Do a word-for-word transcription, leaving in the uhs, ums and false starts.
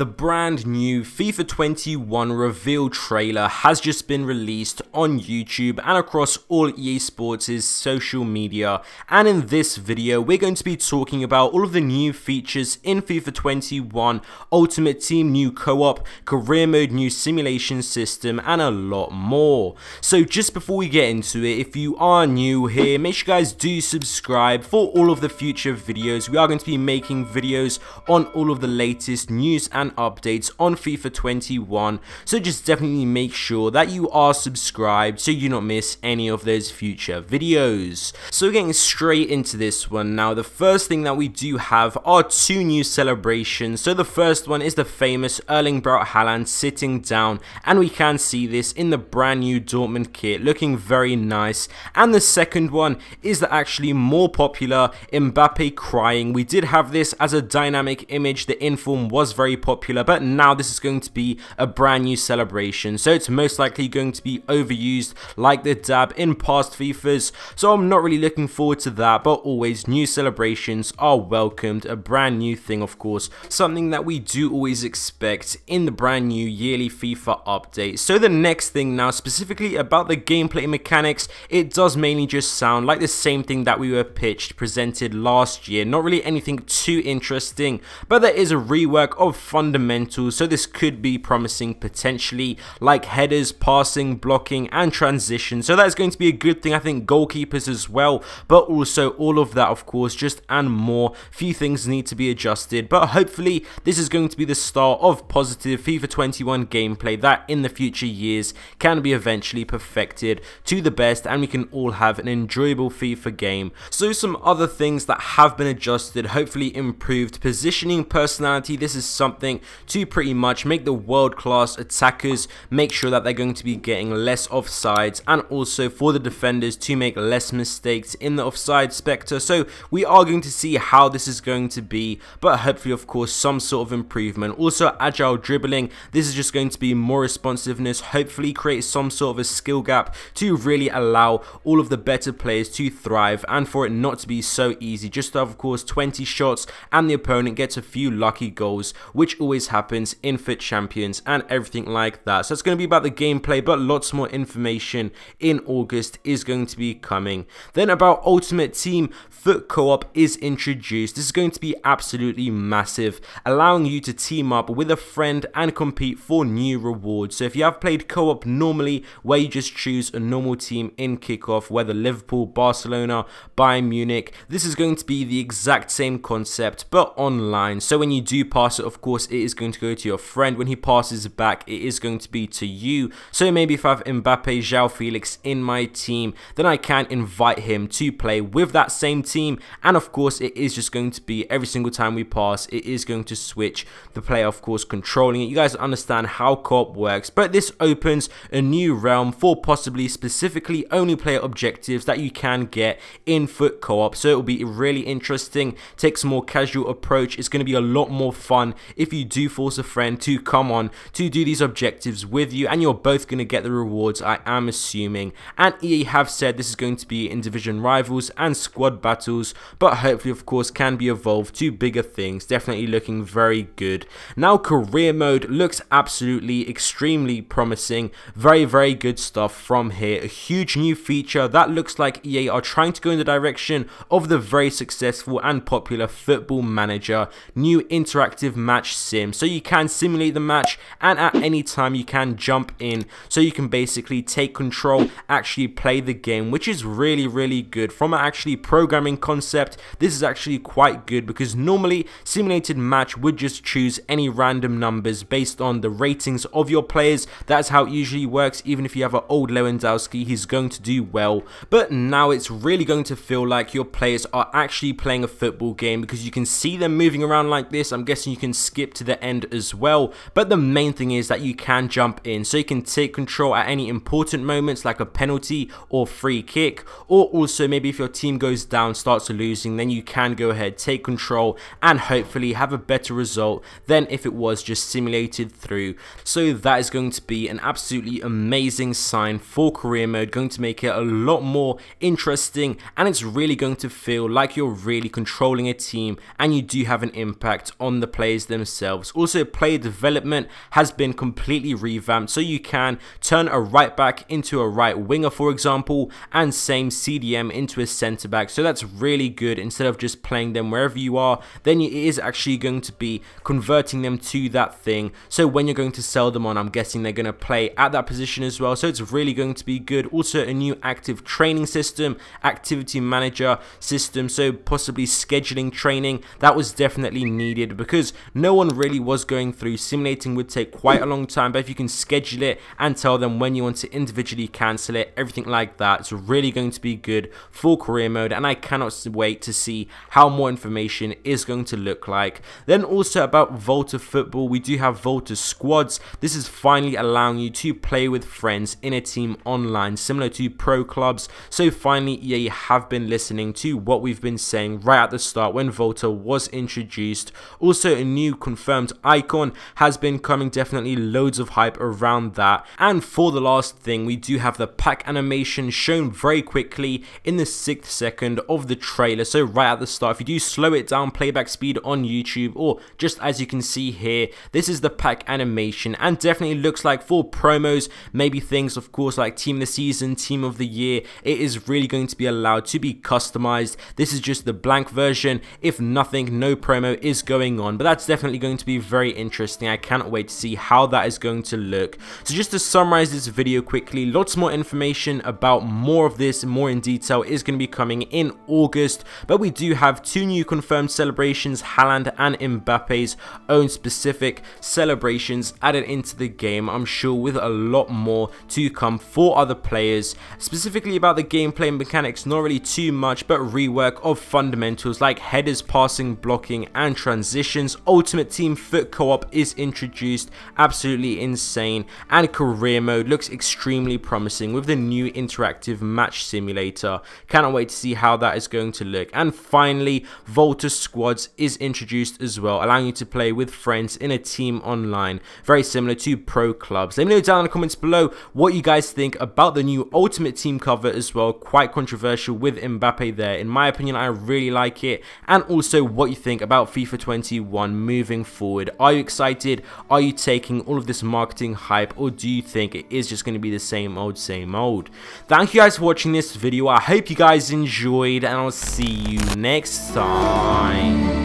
The brand new FIFA twenty-one reveal trailer has just been released on YouTube and across all E A Sports' social media, and in this video we're going to be talking about all of the new features in FIFA twenty-one, Ultimate Team, new co-op, career mode, new simulation system and a lot more. So just before we get into it, if you are new here, make sure you guys do subscribe for all of the future videos. We are going to be making videos on all of the latest news and updates on FIFA twenty-one, so just definitely make sure that you are subscribed so you don't miss any of those future videos. So getting straight into this one now, the first thing that we do have are two new celebrations. So the first one is the famous Erling Braut Haaland sitting down, and we can see this in the brand new Dortmund kit, looking very nice. And the second one is the actually more popular Mbappé crying. We did have this as a dynamic image, the inform was very popular Popular, but now this is going to be a brand new celebration, so it's most likely going to be overused like the dab in past FIFAs, so I'm not really looking forward to that. But always new celebrations are welcomed, a brand new thing, of course, something that we do always expect in the brand new yearly FIFA update. So the next thing now, specifically about the gameplay mechanics, it does mainly just sound like the same thing that we were pitched presented last year, not really anything too interesting, but there is a rework of Fundamentals, so this could be promising potentially, like headers, passing, blocking and transition, so that's going to be a good thing. I think goalkeepers as well, but also all of that, of course, just and more. Few things need to be adjusted, but hopefully this is going to be the start of positive FIFA twenty-one gameplay that in the future years can be eventually perfected to the best, and we can all have an enjoyable FIFA game. So some other things that have been adjusted, hopefully improved positioning, personality. This is something to pretty much make the world-class attackers make sure that they're going to be getting less offsides, and also for the defenders to make less mistakes in the offside spectre. So we are going to see how this is going to be, but hopefully, of course, some sort of improvement. Also agile dribbling, this is just going to be more responsiveness, hopefully create some sort of a skill gap to really allow all of the better players to thrive, and for it not to be so easy just to have, of course, twenty shots and the opponent gets a few lucky goals, which always happens in Fit Champions and everything like that. So it's going to be about the gameplay, but lots more information in August is going to be coming. Then about Ultimate Team, foot co-op is introduced. This is going to be absolutely massive, allowing you to team up with a friend and compete for new rewards. So if you have played co-op normally, where you just choose a normal team in kickoff, whether Liverpool, Barcelona, Bayern Munich, this is going to be the exact same concept but online. So when you do pass it, of course, it is going to go to your friend. When he passes back, it is going to be to you. So maybe if I have Mbappe, Zhao Felix in my team, then I can invite him to play with that same team. And of course, it is just going to be every single time we pass, it is going to switch the player, of course, controlling it. You guys understand how co-op works, but this opens a new realm for possibly specifically only player objectives that you can get in foot co-op. So it will be really interesting, takes a more casual approach. It's going to be a lot more fun if you do force a friend to come on to do these objectives with you, and you're both going to get the rewards, I am assuming. And E A have said this is going to be in division rivals and squad battles, but hopefully, of course, can be evolved to bigger things. Definitely looking very good. Now career mode looks absolutely extremely promising, very very good stuff from here. A huge new feature that looks like E A are trying to go in the direction of the very successful and popular Football Manager, new interactive match sim, so you can simulate the match, and at any time you can jump in, so you can basically take control, actually play the game, which is really really good. From an actually programming concept, this is actually quite good, because normally simulated match would just choose any random numbers based on the ratings of your players. That's how it usually works. Even if you have an old Lewandowski, he's going to do well, but now it's really going to feel like your players are actually playing a football game, because you can see them moving around like this. I'm guessing you can skip to the end as well, but the main thing is that you can jump in, so you can take control at any important moments like a penalty or free kick, or also maybe if your team goes down, starts losing, then you can go ahead, take control, and hopefully have a better result than if it was just simulated through. So that is going to be an absolutely amazing sign for career mode, going to make it a lot more interesting, and it's really going to feel like you're really controlling a team and you do have an impact on the players themselves. themselves. Also, player development has been completely revamped, so you can turn a right back into a right winger, for example, and same C D M into a centre back. So that's really good. Instead of just playing them wherever you are, then it is actually going to be converting them to that thing. So when you're going to sell them on, I'm guessing they're going to play at that position as well. So it's really going to be good. Also, a new active training system, activity manager system, so possibly scheduling training. That was definitely needed because no one really was going through. Simulating would take quite a long time, but if you can schedule it and tell them when you want to individually cancel it, everything like that, it's really going to be good for career mode, and I cannot wait to see how more information is going to look like. Then also about Volta football, we do have Volta squads. This is finally allowing you to play with friends in a team online, similar to pro clubs. So finally E A have been listening to what we've been saying right at the start when Volta was introduced. Also, a new confirmed icon has been coming, definitely loads of hype around that. And for the last thing, we do have the pack animation shown very quickly in the sixth second of the trailer, so right at the start. If you do slow it down, playback speed on YouTube, or just as you can see here, this is the pack animation, and definitely looks like for promos, maybe things of course like team of the season, team of the year, it is really going to be allowed to be customized. This is just the blank version. If nothing, no promo is going on, but that's definitely going to be very interesting. I cannot wait to see how that is going to look. So just to summarize this video quickly, lots more information about more of this, more in detail, is going to be coming in August, but we do have two new confirmed celebrations, Haaland and Mbappe's own specific celebrations added into the game, I'm sure with a lot more to come for other players. Specifically about the gameplay mechanics, not really too much, but rework of fundamentals like headers, passing, blocking and transitions. Ultimate Team foot co-op is introduced, absolutely insane, and career mode looks extremely promising with the new interactive match simulator. Cannot wait to see how that is going to look. And finally, Volta squads is introduced as well, allowing you to play with friends in a team online, very similar to pro clubs. Let me know down in the comments below what you guys think about the new Ultimate Team cover as well, quite controversial with Mbappé there. In my opinion, I really like it. And also what you think about FIFA twenty-one moving forward. Are you excited? Are you taking all of this marketing hype, or do you think it is just going to be the same old same old? Thank you guys for watching this video. I hope you guys enjoyed, and I'll see you next time.